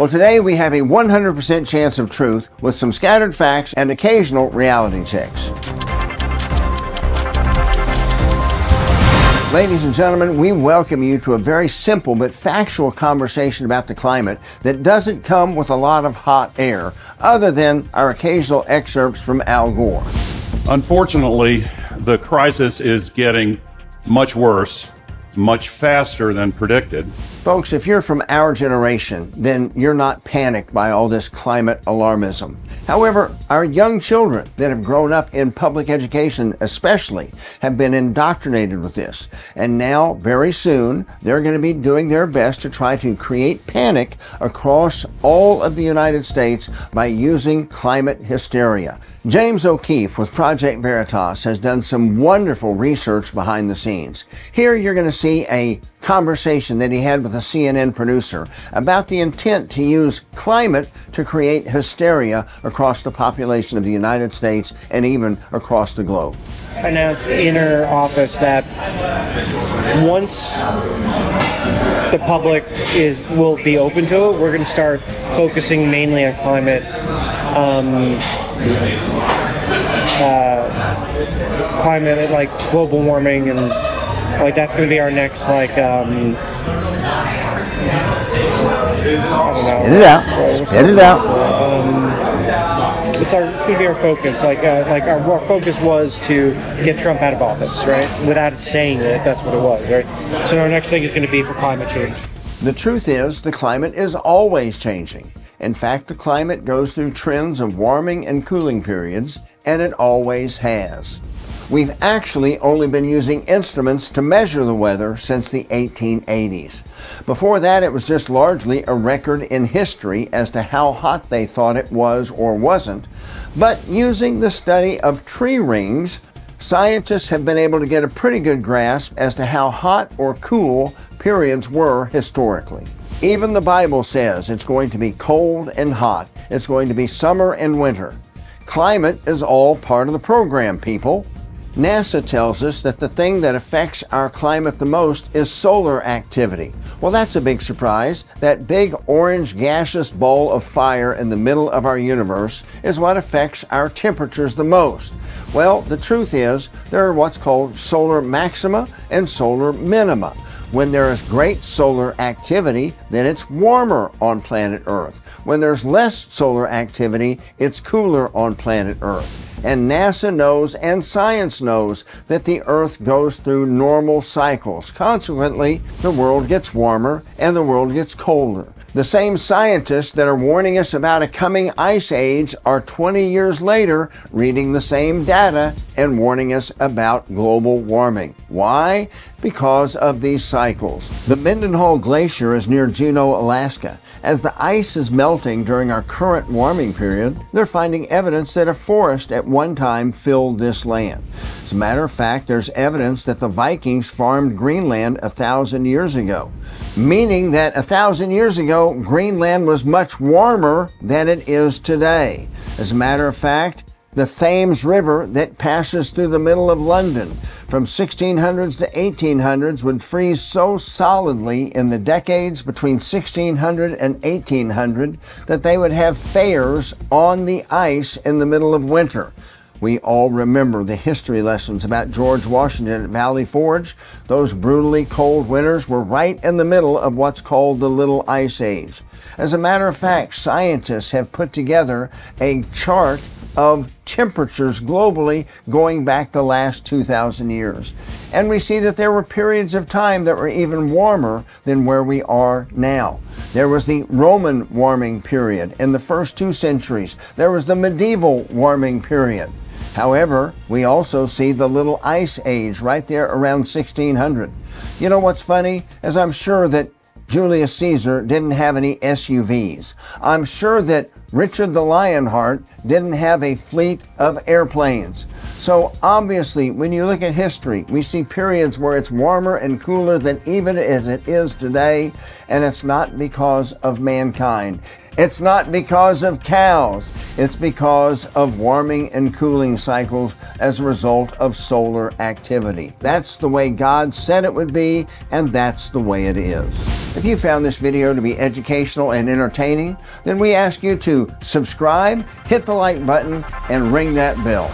Well, today we have a 100% chance of truth with some scattered facts and occasional reality checks. Ladies and gentlemen, we welcome you to a very simple but factual conversation about the climate that doesn't come with a lot of hot air, other than our occasional excerpts from Al Gore. Unfortunately, the crisis is getting much worse, much faster than predicted. Folks, if you're from our generation, then you're not panicked by all this climate alarmism. However, our young children that have grown up in public education especially have been indoctrinated with this. And now, very soon, they're going to be doing their best to try to create panic across all of the United States by using climate hysteria. James O'Keefe with Project Veritas has done some wonderful research behind the scenes. Here you're going to see a conversation that he had with a CNN producer about the intent to use climate to create hysteria across the population of the United States and even across the globe. Announced in her office that once the public will be open to it, we're going to start focusing mainly on climate like global warming, and like that's going to be our next like I don't know. Spit it out. Spit it out. It's going to be our focus. Like our focus was to get Trump out of office, right? Without saying it, that's what it was, right? So our next thing is going to be for climate change. The truth is, the climate is always changing. In fact, the climate goes through trends of warming and cooling periods, and it always has. We've actually only been using instruments to measure the weather since the 1880s. Before that, it was just largely a record in history as to how hot they thought it was or wasn't. But using the study of tree rings, scientists have been able to get a pretty good grasp as to how hot or cool periods were historically. Even the Bible says it's going to be cold and hot. It's going to be summer and winter. Climate is all part of the program, people. NASA tells us that the thing that affects our climate the most is solar activity. Well, that's a big surprise. That big orange gaseous ball of fire in the middle of our universe is what affects our temperatures the most. Well, the truth is, there are what's called solar maxima and solar minima. When there is great solar activity, then it's warmer on planet Earth. When there's less solar activity, it's cooler on planet Earth. And NASA knows, and science knows, that the Earth goes through normal cycles. Consequently, the world gets warmer and the world gets colder. The same scientists that are warning us about a coming ice age are 20 years later reading the same data and warning us about global warming. Why? Because of these cycles. The Mendenhall Glacier is near Juneau, Alaska. As the ice is melting during our current warming period, they're finding evidence that a forest at one time filled this land. As a matter of fact, there's evidence that the Vikings farmed Greenland 1,000 years ago, meaning that 1,000 years ago, Greenland was much warmer than it is today. As a matter of fact, the Thames River that passes through the middle of London from 1600s to 1800s would freeze so solidly in the decades between 1600 and 1800 that they would have fairs on the ice in the middle of winter. We all remember the history lessons about George Washington at Valley Forge. Those brutally cold winters were right in the middle of what's called the Little Ice Age. As a matter of fact, scientists have put together a chart of temperatures globally going back the last 2,000 years. And we see that there were periods of time that were even warmer than where we are now. There was the Roman warming period in the first 2 centuries. There was the medieval warming period. However, we also see the Little Ice Age right there around 1600. You know what's funny? As I'm sure that Julius Caesar didn't have any SUVs. I'm sure that Richard the Lionheart didn't have a fleet of airplanes. So obviously, when you look at history, we see periods where it's warmer and cooler than even as it is today, and it's not because of mankind. It's not because of cows. It's because of warming and cooling cycles as a result of solar activity. That's the way God said it would be, and that's the way it is. If you found this video to be educational and entertaining, then we ask you to subscribe, hit the like button, and ring that bell.